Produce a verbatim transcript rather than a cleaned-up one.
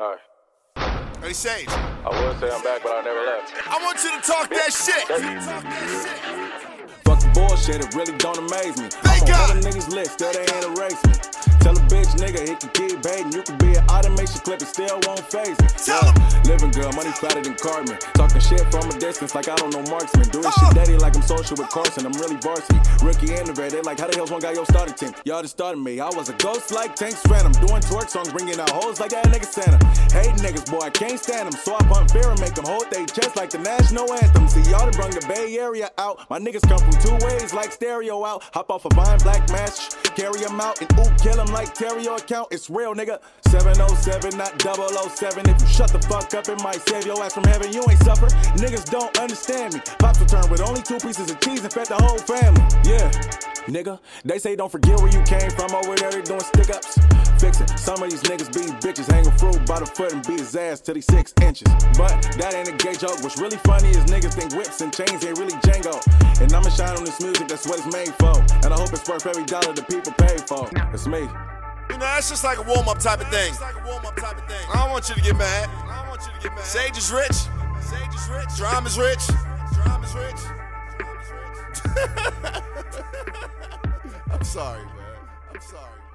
All right. Hey, Sage. I would say I'm back, but I never left. I want you to talk that shit. Talk that shit. Fucking bullshit, it really don't amaze me. I'm on other niggas' list, that ain't a race me. Tell a bitch, nigga, it can keep baiting. You can be an automation clip, it still won't phase it. Tell him. Living good, money flatter than Cartman. Talking shit from a distance like I don't know marksman. Doing oh. shit daddy like I'm social with Carson. I'm really varsity. Rookie and the red, they like, how the hell's one guy your starter team? Y'all just started me. I was a ghost like Tanks Phantom. Doing twerk songs, bringing out hoes like that nigga Santa. Hate niggas, boy, I can't stand them. So I pump fear and make them hold they chest like the national anthem. See, y'all done brung the Bay Area out. My niggas come from two ways like stereo out. Hop off a vine, black mash, carry them out, and oop, kill them. Like carry your account, it's real, nigga. seven oh seven, not double oh seven. If you shut the fuck up, it might save your ass from heaven. You ain't suffer. Niggas don't understand me. Pops returned with only two pieces of cheese and fed the whole family. Yeah, nigga. They say don't forget where you came from. Over there, they doing stick ups. Fix it. Some of these niggas be bitches. Hanging fruit by the foot and beat his ass till he's six inches. But that ain't a gay joke. What's really funny is niggas think whips and chains ain't really Django. And I'ma shine on this music, that's what it's made for. And I hope it's worth every dollar the people pay for. It's me. You know, that's just like a warm-up type of thing. I don't want you to get mad. Sage is rich. Drama is rich. I'm sorry, man. I'm sorry.